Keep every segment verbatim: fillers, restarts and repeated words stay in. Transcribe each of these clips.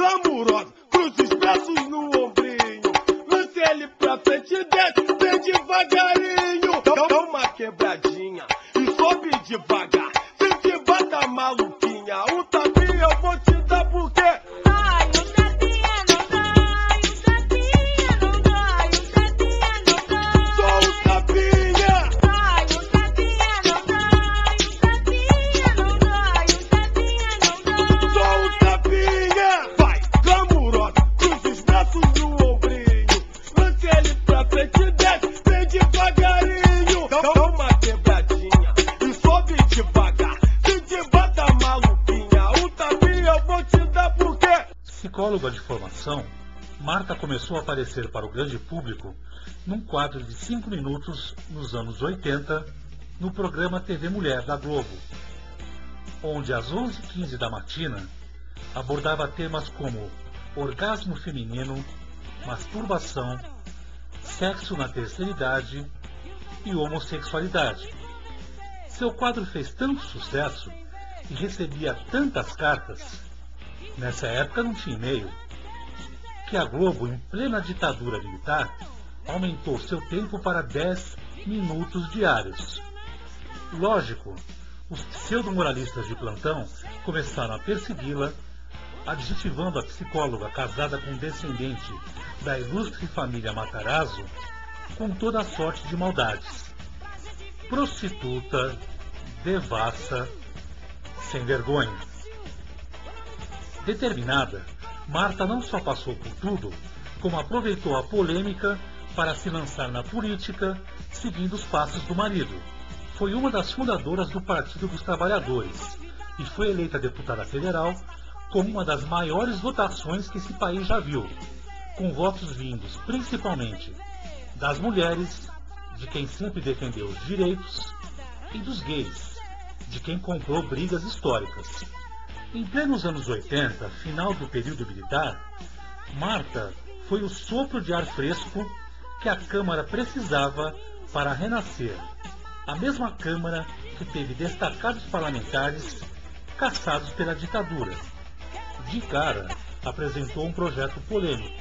clamorosa, cruz os braços no ombrinho, lance ele pra frente e desce bem devagarinho. Dá uma quebradinha e sobe devagar, se te bata maluquinha, um tapinha eu vou te dar porque... Ai, um tapinha não dá, um tapinha não dá, um tapinha não dá. Só um tapinha. Ai, um tapinha não dá, um tapinha não dá, um tapinha não dá. Só um tapinha. Vai, clamorosa, cruza os braços no ombrinho, lance ele pra frente e desce bem devagarinho. Dá uma quebradinha e sobe devagar, se te bata maluquinha, um tapinha eu vou te dar porque... Psicóloga de formação, Marta começou a aparecer para o grande público num quadro de cinco minutos nos anos oitenta, no programa T V Mulher da Globo, onde às onze e quinze da matina abordava temas como orgasmo feminino, masturbação, sexo na terceira idade e homossexualidade. Seu quadro fez tanto sucesso e recebia tantas cartas, nessa época não tinha e-mail, que a Globo, em plena ditadura militar, aumentou seu tempo para dez minutos diários. Lógico, os pseudo-moralistas de plantão começaram a persegui-la, adjetivando a psicóloga casada com um descendente da ilustre família Matarazzo com toda a sorte de maldades. Prostituta, devassa, sem vergonha. Determinada, Marta não só passou por tudo, como aproveitou a polêmica para se lançar na política, seguindo os passos do marido. Foi uma das fundadoras do Partido dos Trabalhadores e foi eleita deputada federal com uma das maiores votações que esse país já viu, com votos vindos principalmente das mulheres, de quem sempre defendeu os direitos, e dos gays, de quem comprou brigas históricas. Em plenos anos oitenta, final do período militar, Marta foi o sopro de ar fresco que a Câmara precisava para renascer, a mesma Câmara que teve destacados parlamentares caçados pela ditadura. De cara, apresentou um projeto polêmico,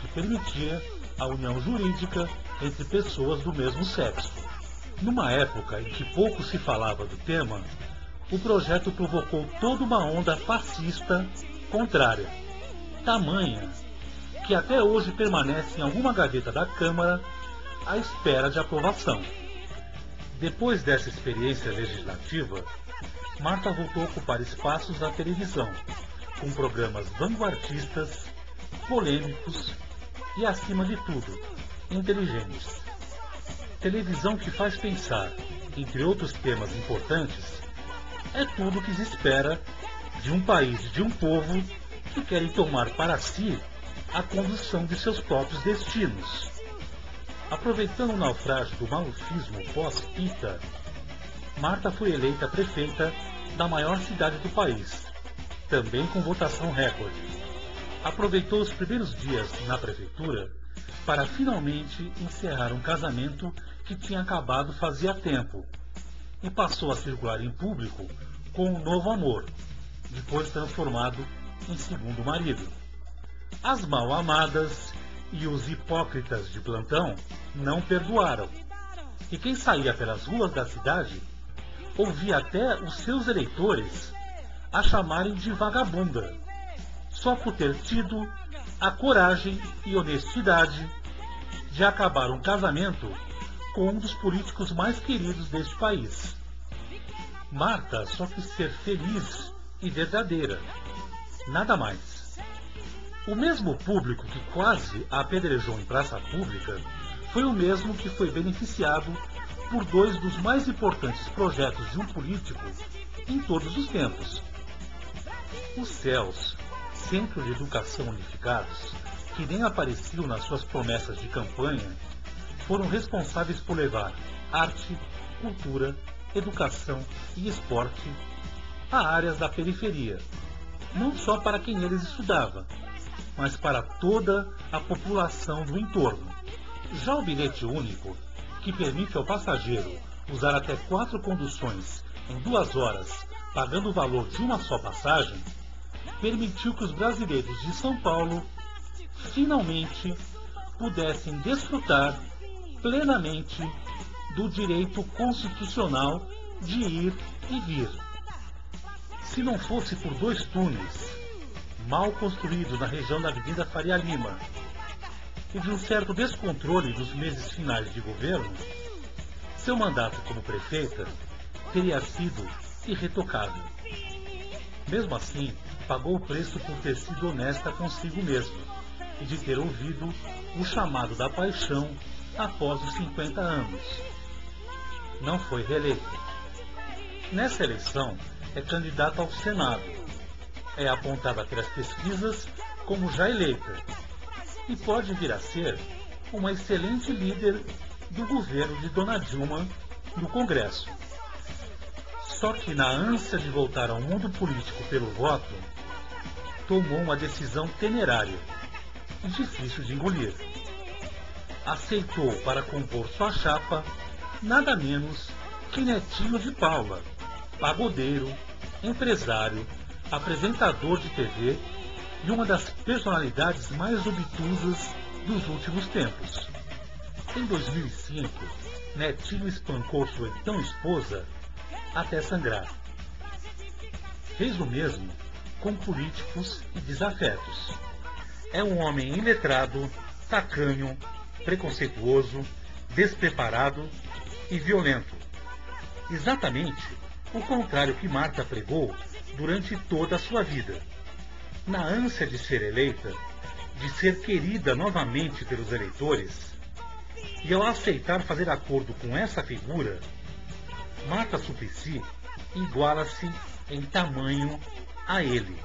que permitia a união jurídica entre pessoas do mesmo sexo. Numa época em que pouco se falava do tema, o projeto provocou toda uma onda fascista contrária, tamanha que até hoje permanece em alguma gaveta da Câmara à espera de aprovação. Depois dessa experiência legislativa, Marta voltou a ocupar espaços na televisão, com programas vanguardistas, polêmicos e, acima de tudo, inteligentes. Televisão que faz pensar, entre outros temas importantes, é tudo o que se espera de um país e de um povo que querem tomar para si a condução de seus próprios destinos. Aproveitando o naufrágio do malufismo pós-Pita, Marta foi eleita prefeita da maior cidade do país, também com votação recorde. Aproveitou os primeiros dias na prefeitura para finalmente encerrar um casamento que tinha acabado fazia tempo e passou a circular em público com um novo amor, depois transformado em segundo marido. As mal amadas e os hipócritas de plantão não perdoaram, e quem saía pelas ruas da cidade ouvia até os seus eleitores a chamarem de vagabunda, só por ter tido a coragem e honestidade de acabar um casamento com um dos políticos mais queridos deste país. Marta só quis ser feliz e verdadeira, nada mais. O mesmo público que quase a apedrejou em praça pública foi o mesmo que foi beneficiado por dois dos mais importantes projetos de um político em todos os tempos. Os C E Us, Centros de Educação Unificados, que nem apareciam nas suas promessas de campanha, foram responsáveis por levar arte, cultura, educação e esporte a áreas da periferia, não só para quem eles estudava, mas para toda a população do entorno. Já o bilhete único, que permite ao passageiro usar até quatro conduções em duas horas, pagando o valor de uma só passagem, permitiu que os brasileiros de São Paulo finalmente pudessem desfrutar plenamente do direito constitucional de ir e vir. Se não fosse por dois túneis, mal construídos na região da Avenida Faria Lima, e de um certo descontrole dos meses finais de governo, seu mandato como prefeita teria sido irretocável. Mesmo assim, pagou o preço por ter sido honesta consigo mesma e de ter ouvido o chamado da paixão após os cinquenta anos. Não foi reeleita. Nessa eleição, é candidata ao Senado. É apontada pelas pesquisas como já eleita e pode vir a ser uma excelente líder do governo de Dona Dilma no Congresso. Só que, na ânsia de voltar ao mundo político pelo voto, tomou uma decisão temerária e difícil de engolir. Aceitou para compor sua chapa nada menos que Netinho de Paula, pagodeiro, empresário, apresentador de T V e uma das personalidades mais obtusas dos últimos tempos. Em dois mil e cinco, Netinho espancou sua então esposa até sangrar. Fez o mesmo com políticos e desafetos. É um homem iletrado, tacanho, preconceituoso, despreparado e violento. Exatamente o contrário que Marta pregou durante toda a sua vida. Na ânsia de ser eleita, de ser querida novamente pelos eleitores, e ao aceitar fazer acordo com essa figura, Marta Suplicy iguala-se em tamanho a ele.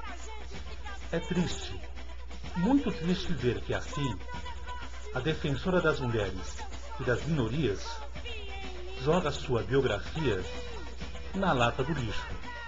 É triste, muito triste ver que assim, a defensora das mulheres e das minorias joga sua biografia na lata do lixo.